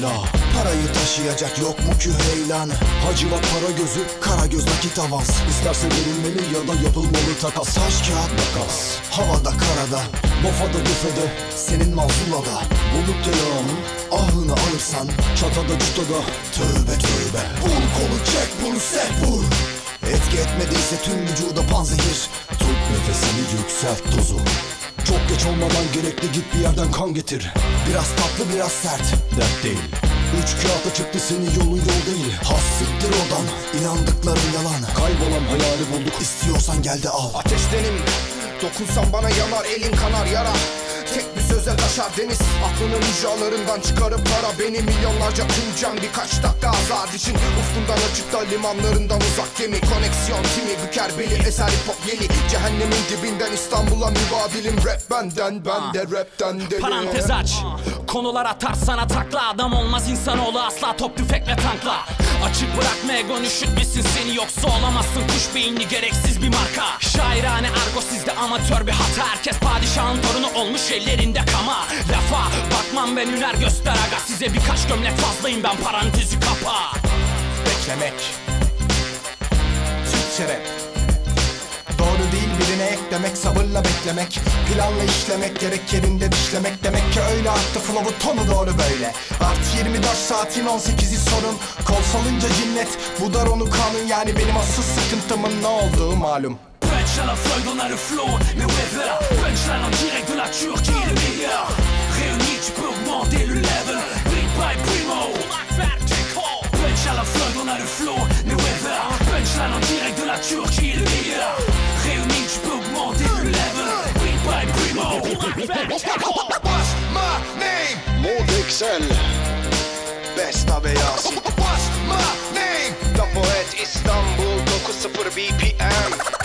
Leyla. Parayı taşıyacak yok mu ki heylanı? Hacı bak para gözü, kara göz nakit avans. İsterse verilmeli ya da yapılmalı takas. Saç kağıt makas, havada karada, bofada büfede, senin mazulada. Bulup telağının ahını alırsan, çatada cutada tövbe tövbe. Vur kolu çek bunu seh vur. Etki etmediyse tüm vücuda panzehir. Tut nefesini yükselt dozu. Çok geç olmadan gerekli git bir yerden kan getir. Biraz tatlı biraz sert, dert değil. 3 kağıta çıktı senin yolun yol değil. Hassiktir odan, inandıkların yalan. Kaybolan hayali bulduk, istiyorsan gel de al. Ateştenim, dokunsan bana yanar, elin kanar yara. Tek bir söze taşar deniz. Aklının ucalarından çıkarıp para beni. Milyonlarca tümcan birkaç dakika azad için. Ufkundan açıkta limanlarından uzak gemi. Koneksiyon kimi büker beli, eser hip hop yeli. Cehennemin dibinden İstanbul'a mübadilim. Rap benden, ben de rapten deli. Parantez aç, konular atarsana takla. Adam olmaz insanoğlu asla, top tüfekle tankla. Açık bırakma egon üşütmesin seni, yoksa olamazsın kuş beyinli gereksiz bir marka. Şairane argo sizde amatör bir hata. Herkes padişahın torunu olmuş ellerinde kama. Lafa bakmam ben, üner göster aga. Size birkaç gömlek fazlayım ben, parantezi kapa. Beklemek Türkçe rap. Doğru değil birine eklemek, sabırla beklemek, planla işlemek, gerek yerinde dişlemek. Demek ki öyle arttı flow'u tonu doğru böyle. Artı 24 saatin 18'i sorun. Kol salınca cinnet budar onu kanın. Yani benim asıl sıkıntımın ne olduğu malum. Punchline à feuille dans le flow, mais ouais voilà. Punchline en direct de la Turquie, le meilleur. Réunis, tu peux augmenter le level. Big by Primo. Punchline à la feuille dans le flow, mais ouais voilà. Punchline en direct de la Turquie, le meilleur. Réunis, tu peux augmenter le level. Big by Primo. What's my name? Mode XL. Best of us. What's my name? Da Poet, Istanbul, 9:0 BPM.